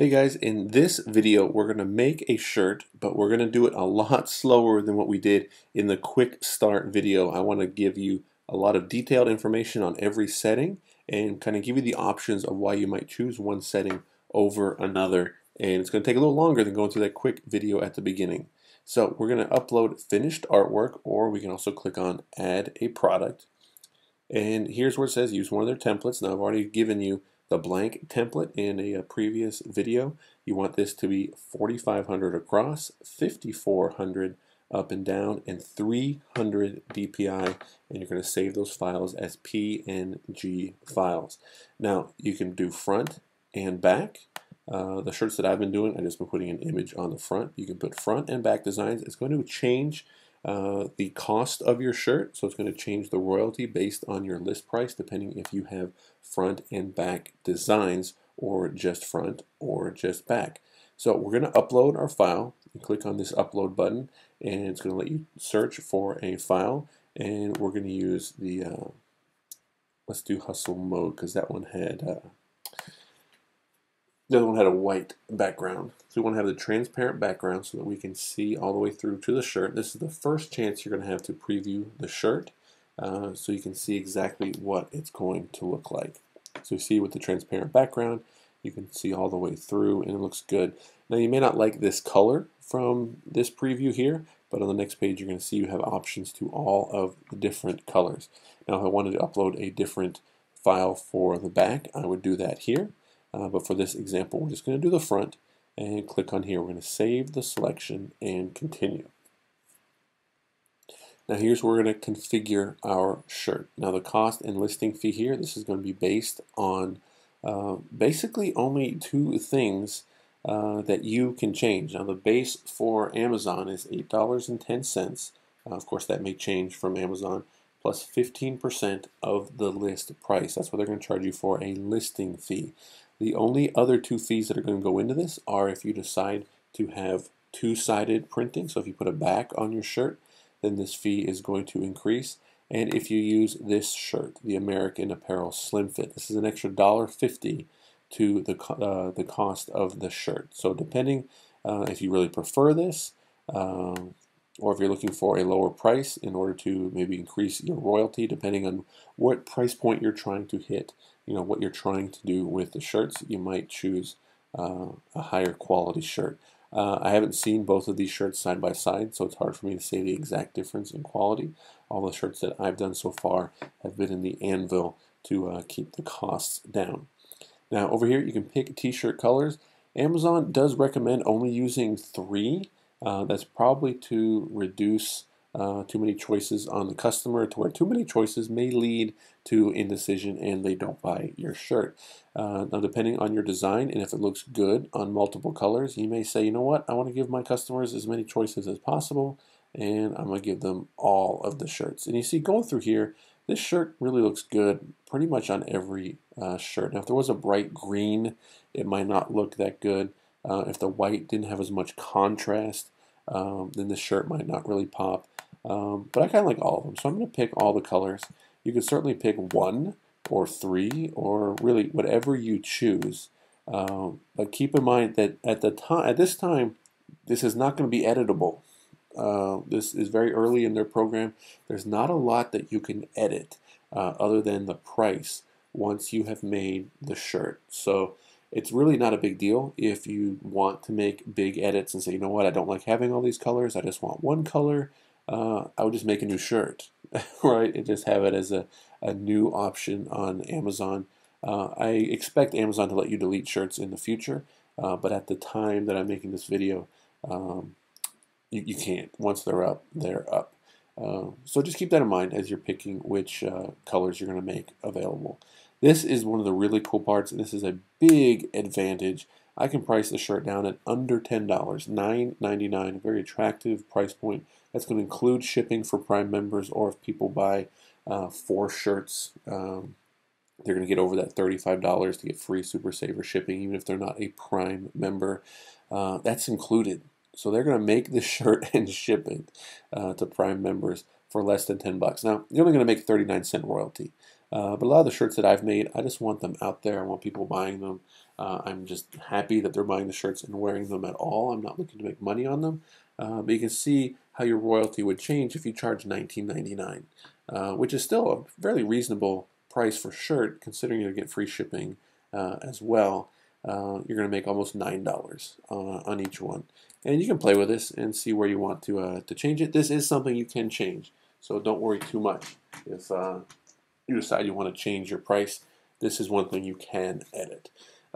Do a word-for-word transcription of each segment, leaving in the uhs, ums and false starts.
Hey guys, in this video we're going to make a shirt, but we're going to do it a lot slower than what we did in the quick start video. I want to give you a lot of detailed information on every setting and kind of give you the options of why you might choose one setting over another. And it's going to take a little longer than going through that quick video at the beginning. So we're going to upload finished artwork, or we can also click on add a product. And here's where it says use one of their templates. Now I've already given you the blank template in a previous video. You want this to be forty-five hundred across, fifty-four hundred up and down, and three hundred D P I, and you're going to save those files as P N G files. Now you can do front and back. Uh, the shirts that I've been doing, I've just been putting an image on the front. You can put front and back designs. It's going to change Uh, the cost of your shirt, so it's going to change the royalty based on your list price, depending if you have front and back designs or just front or just back. So we're going to upload our file. You click on this upload button and it's going to let you search for a file, and we're going to use the uh, let's do hustle mode, because that one had uh, the other one had a white background. So we want to have the transparent background so that we can see all the way through to the shirt. This is the first chance you're going to have to preview the shirt, uh, so you can see exactly what it's going to look like. So you see with the transparent background, you can see all the way through and it looks good. Now you may not like this color from this preview here, but on the next page you're going to see you have options to all of the different colors. Now if I wanted to upload a different file for the back, I would do that here. Uh, but for this example, we're just going to do the front and click on here. We're going to save the selection and continue. Now here's where we're going to configure our shirt. Now the cost and listing fee here, this is going to be based on uh, basically only two things uh, that you can change. Now the base for Amazon is eight dollars and ten cents. Uh, of course that may change from Amazon, plus fifteen percent of the list price. That's what they're going to charge you for a listing fee. The only other two fees that are going to go into this are if you decide to have two-sided printing. So if you put a back on your shirt, then this fee is going to increase. And if you use this shirt, the American Apparel Slim Fit, this is an extra one dollar and fifty cents to the, uh, the cost of the shirt. So depending uh, if you really prefer this, um, or if you're looking for a lower price in order to maybe increase your royalty, depending on what price point you're trying to hit, you know, what you're trying to do with the shirts, you might choose uh, a higher quality shirt. Uh, I haven't seen both of these shirts side by side, so it's hard for me to say the exact difference in quality. All the shirts that I've done so far have been in the Anvil to uh, keep the costs down. Now over here you can pick t-shirt colors. Amazon does recommend only using three. Uh, that's probably to reduce uh, too many choices on the customer, to where too many choices may lead to indecision and they don't buy your shirt. Uh, now depending on your design, and if it looks good on multiple colors, you may say, you know what, I want to give my customers as many choices as possible, and I'm going to give them all of the shirts. And you see going through here, this shirt really looks good pretty much on every uh, shirt. Now if there was a bright green, it might not look that good. Uh, if the white didn't have as much contrast, um, then this shirt might not really pop. Um, but I kind of like all of them, so I'm going to pick all the colors. You can certainly pick one or three or really whatever you choose. Um, but keep in mind that at the time, at this time, this is not going to be editable. Uh, this is very early in their program. There's not a lot that you can edit uh, other than the price once you have made the shirt. So it's really not a big deal if you want to make big edits and say, you know what, I don't like having all these colors, I just want one color, uh, I would just make a new shirt, right? And just have it as a, a new option on Amazon. Uh, I expect Amazon to let you delete shirts in the future, uh, but at the time that I'm making this video, um, you, you can't. Once they're up, they're up. Uh, so just keep that in mind as you're picking which uh, colors you're going to make available. This is one of the really cool parts, and this is a big advantage. I can price the shirt down at under ten dollars, nine ninety-nine, a very attractive price point. That's going to include shipping for Prime members, or if people buy uh, four shirts, um, they're going to get over that thirty-five dollars to get free Super Saver shipping, even if they're not a Prime member. Uh, that's included. So they're going to make the shirt and ship it uh, to Prime members for less than ten bucks. Now, you're only going to make thirty-nine cent royalty. Uh, but a lot of the shirts that I've made, I just want them out there. I want people buying them. Uh, I'm just happy that they're buying the shirts and wearing them at all. I'm not looking to make money on them. Uh, but you can see how your royalty would change if you charge nineteen ninety-nine, uh, which is still a fairly reasonable price for shirt, considering you get free shipping uh, as well. Uh, you're going to make almost nine dollars uh, on each one. And you can play with this and see where you want to uh, to change it. This is something you can change, so don't worry too much. If uh, you decide you want to change your price, this is one thing you can edit.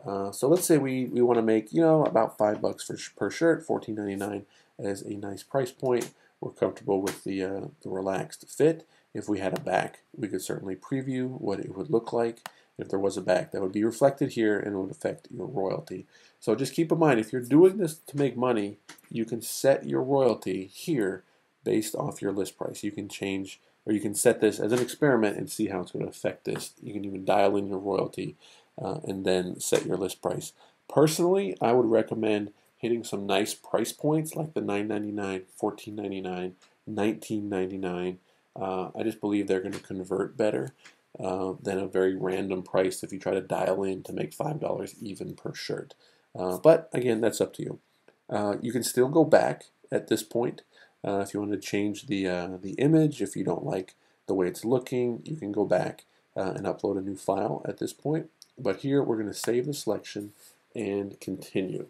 Uh, so let's say we, we want to make, you know, about five bucks for, per shirt, fourteen ninety-nine as a nice price point. We're comfortable with the, uh, the relaxed fit. If we had a back, we could certainly preview what it would look like. If there was a back, that would be reflected here and it would affect your royalty. So just keep in mind, if you're doing this to make money, you can set your royalty here based off your list price. You can change, or you can set this as an experiment and see how it's going to affect this. You can even dial in your royalty uh, and then set your list price. Personally, I would recommend hitting some nice price points like the nine ninety-nine, fourteen ninety-nine, nineteen ninety-nine. Uh, I just believe they're going to convert better Uh, than a very random price if you try to dial in to make five dollars even per shirt. Uh, but again, that's up to you. Uh, you can still go back at this point uh, if you want to change the, uh, the image, if you don't like the way it's looking, you can go back uh, and upload a new file at this point. But here we're going to save the selection and continue.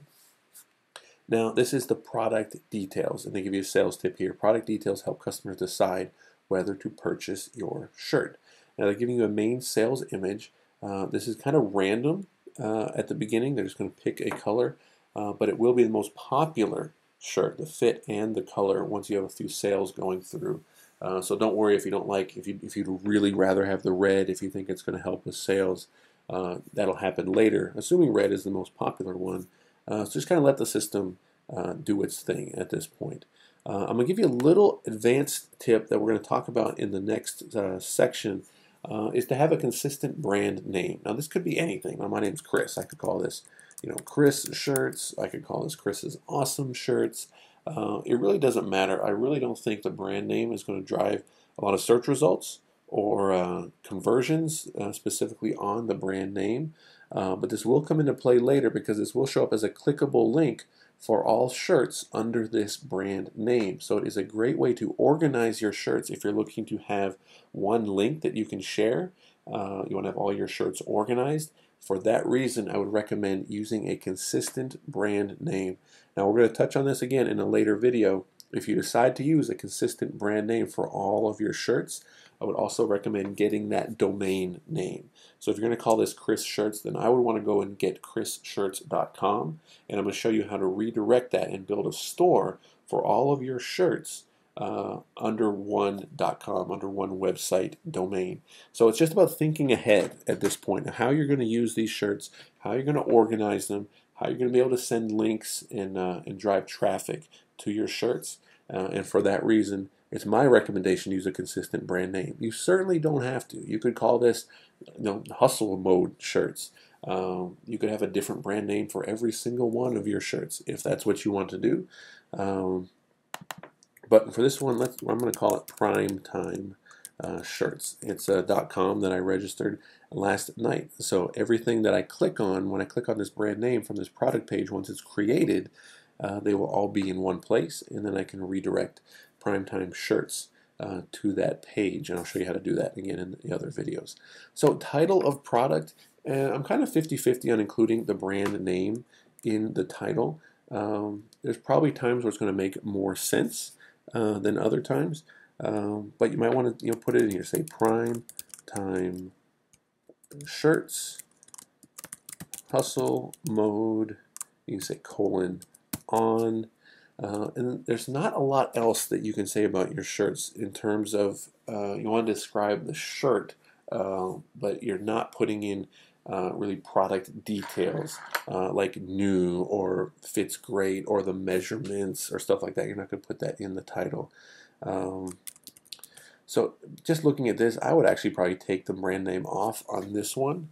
Now this is the product details, and they give you a sales tip here. Product details help customers decide whether to purchase your shirt. Now they're giving you a main sales image. Uh, this is kind of random uh, at the beginning. They're just going to pick a color, uh, but it will be the most popular shirt, the fit and the color, once you have a few sales going through. Uh, so don't worry if you don't like, if, you, if you'd really rather have the red, if you think it's going to help with sales, uh, that'll happen later, assuming red is the most popular one. Uh, so just kind of let the system uh, do its thing at this point. Uh, I'm going to give you a little advanced tip that we're going to talk about in the next uh, section. Uh, is to have a consistent brand name. Now this could be anything. Now, my name's Chris. I could call this, you know, Chris Shirts. I could call this Chris's Awesome Shirts. Uh, it really doesn't matter. I really don't think the brand name is going to drive a lot of search results or uh, conversions uh, specifically on the brand name. Uh, but this will come into play later because this will show up as a clickable link for all shirts under this brand name. So it is a great way to organize your shirts if you're looking to have one link that you can share. Uh, you want to have all your shirts organized. For that reason, I would recommend using a consistent brand name. Now we're going to touch on this again in a later video. If you decide to use a consistent brand name for all of your shirts, I would also recommend getting that domain name. So if you're going to call this Chris Shirts, then I would want to go and get chris shirts dot com, and I'm going to show you how to redirect that and build a store for all of your shirts uh, under one .com, under one website domain. So it's just about thinking ahead at this point, how you're going to use these shirts, how you're going to organize them, how you're going to be able to send links and, uh, and drive traffic to your shirts. Uh, and for that reason, it's my recommendation to use a consistent brand name. You certainly don't have to. You could call this, you know, Hustle Mode Shirts. Um, you could have a different brand name for every single one of your shirts if that's what you want to do. Um, but for this one, let's, I'm going to call it Primetime uh, Shirts. It's a .com that I registered last night. So everything that I click on, when I click on this brand name from this product page, once it's created, Uh, they will all be in one place, and then I can redirect Primetime Shirts uh, to that page, and I'll show you how to do that again in the other videos. So title of product, uh, I'm kind of fifty fifty on including the brand name in the title. Um, there's probably times where it's going to make more sense uh, than other times, um, but you might want to, you know, put it in here, say Primetime Shirts, Hustle Mode, you can say colon, on, uh, and there's not a lot else that you can say about your shirts in terms of uh, you want to describe the shirt, uh, but you're not putting in uh, really product details uh, like new or fits great or the measurements or stuff like that. You're not going to put that in the title. Um, so just looking at this, I would actually probably take the brand name off on this one.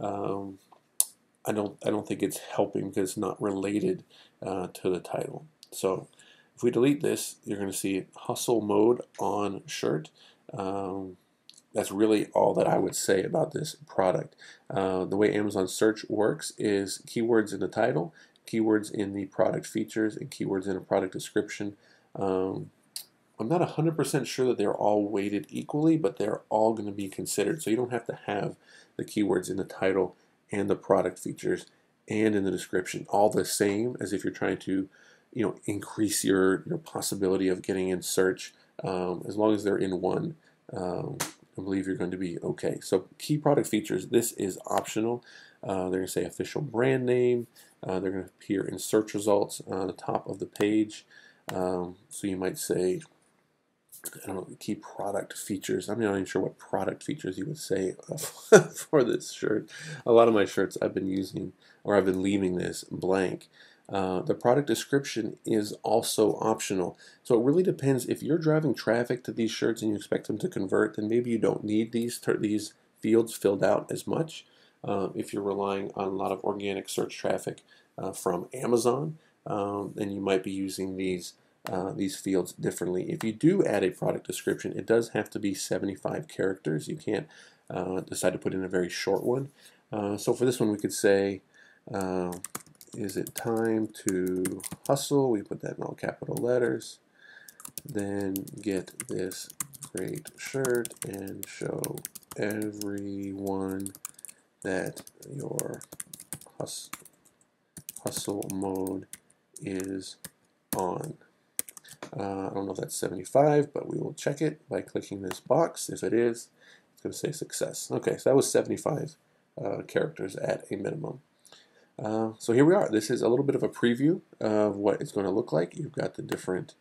Um, I don't, I don't think it's helping because it's not related uh, to the title. So if we delete this, you're going to see Hustle Mode on Shirt. Um, that's really all that I would say about this product. Uh, the way Amazon search works is keywords in the title, keywords in the product features, and keywords in a product description. Um, I'm not one hundred percent sure that they're all weighted equally, but they're all going to be considered. So you don't have to have the keywords in the title and the product features and in the description all the same, as if you're trying to, you know, increase your, your possibility of getting in search. Um, as long as they're in one, um, I believe you're going to be okay. So key product features, this is optional. Uh, they're going to say official brand name. Uh, they're going to appear in search results on the top of the page. Um, so you might say, I don't know, key product features. I'm not even sure what product features you would say for this shirt. A lot of my shirts I've been using, or I've been leaving this blank. Uh, the product description is also optional. So it really depends. If you're driving traffic to these shirts and you expect them to convert, then maybe you don't need these, these fields filled out as much. Uh, if you're relying on a lot of organic search traffic uh, from Amazon, um, then you might be using these Uh, these fields differently. If you do add a product description, it does have to be seventy-five characters. You can't uh, decide to put in a very short one. Uh, so for this one, we could say, uh, is it time to hustle? We put that in all capital letters. Then get this great shirt and show everyone that your hus hustle mode is on. Uh, I don't know if that's seventy-five, but we will check it by clicking this box. If it is, it's going to say success. Okay, so that was seventy-five uh, characters at a minimum. Uh, so here we are. This is a little bit of a preview of what it's going to look like. You've got the different...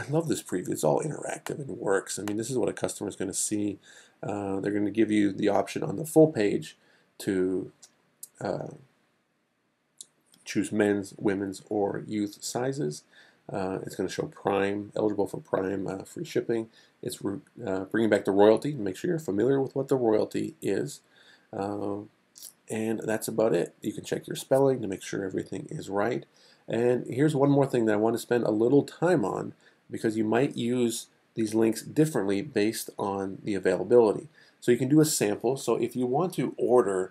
I love this preview. It's all interactive and works. I mean, this is what a customer is going to see. Uh, they're going to give you the option on the full page to uh, choose men's, women's, or youth sizes. Uh, it's going to show Prime, eligible for Prime, uh, free shipping. It's uh, bringing back the royalty. Make sure you're familiar with what the royalty is. Um, and that's about it. You can check your spelling to make sure everything is right. And here's one more thing that I want to spend a little time on, because you might use these links differently based on the availability. So you can do a sample. So if you want to order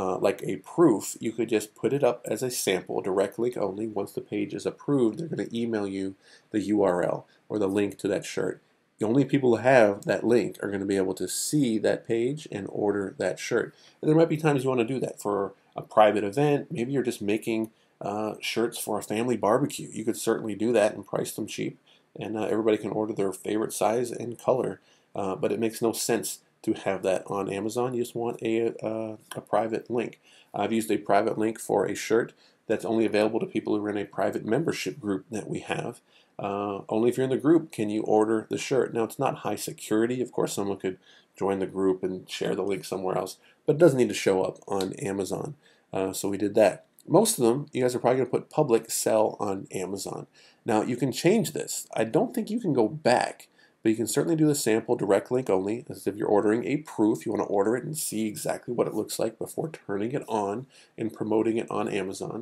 Uh, like a proof, you could just put it up as a sample, direct link only. Once the page is approved, they're going to email you the U R L or the link to that shirt. The only people who have that link are going to be able to see that page and order that shirt. And there might be times you want to do that for a private event. Maybe you're just making uh, shirts for a family barbecue. You could certainly do that and price them cheap, and uh, everybody can order their favorite size and color, uh, but it makes no sense to have that on Amazon. You just want a, uh, a private link. I've used a private link for a shirt that's only available to people who are in a private membership group that we have. Uh, only if you're in the group can you order the shirt. Now, it's not high security. Of course, someone could join the group and share the link somewhere else, but it doesn't need to show up on Amazon. Uh, so we did that. Most of them, you guys are probably going to put public sell on Amazon. Now, you can change this. I don't think you can go back. But you can certainly do the sample direct link only, as if you're ordering a proof. You want to order it and see exactly what it looks like before turning it on and promoting it on Amazon.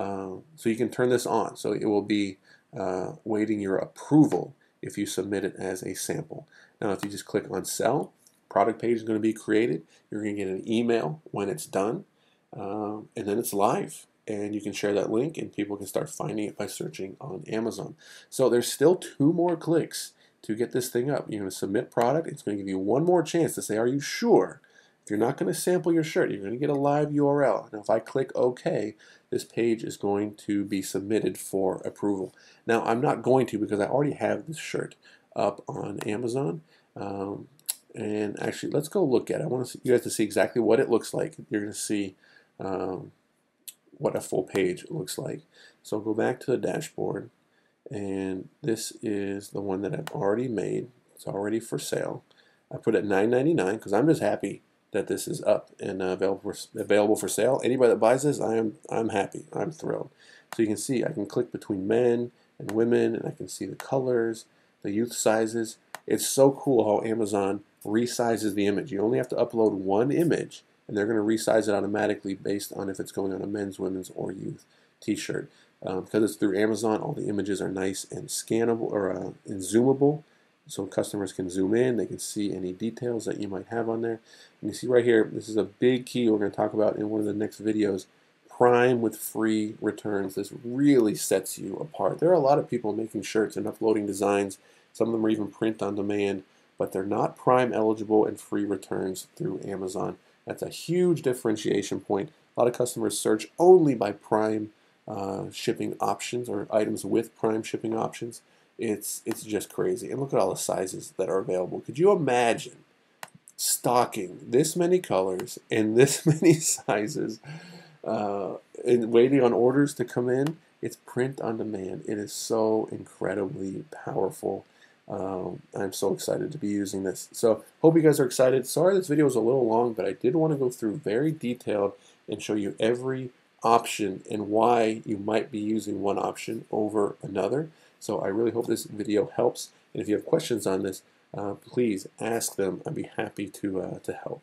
Uh, so you can turn this on. So it will be uh, waiting your approval if you submit it as a sample. Now, if you just click on sell, product page is going to be created. You're going to get an email when it's done, um, and then it's live. And you can share that link, and people can start finding it by searching on Amazon. So there's still two more clicks to get this thing up. You're going to submit product. It's going to give you one more chance to say, are you sure? If you're not going to sample your shirt, you're going to get a live U R L. Now, if I click OK, this page is going to be submitted for approval. Now, I'm not going to, because I already have this shirt up on Amazon. Um, and actually, let's go look at it. I want to see, you guys to see exactly what it looks like. You're going to see um, what a full page looks like. So go back to the dashboard. And this is the one that I've already made. It's already for sale. I put it at nine ninety-nine because I'm just happy that this is up and uh, available for, available for sale. Anybody that buys this, I am I'm happy. I'm thrilled. So you can see I can click between men and women, and I can see the colors, the youth sizes. It's so cool how Amazon resizes the image. You only have to upload one image, and they're going to resize it automatically based on if it's going on a men's, women's, or youth t-shirt. Um, because it's through Amazon, all the images are nice and scannable or uh, and zoomable, so customers can zoom in, they can see any details that you might have on there. And you see right here, this is a big key we're going to talk about in one of the next videos, Prime with free returns. This really sets you apart. There are a lot of people making shirts and uploading designs. Some of them are even print on demand, but they're not Prime eligible and free returns through Amazon. That's a huge differentiation point. A lot of customers search only by Prime uh, shipping options or items with Prime shipping options. It's, it's just crazy. And look at all the sizes that are available. Could you imagine stocking this many colors and this many sizes uh, and waiting on orders to come in? It's print on demand. It is so incredibly powerful. Um, I'm so excited to be using this. So hope you guys are excited. Sorry this video is a little long, but I did want to go through very detailed and show you every option and why you might be using one option over another. So I really hope this video helps. And if you have questions on this, uh, please ask them. I'd be happy to, uh, to help.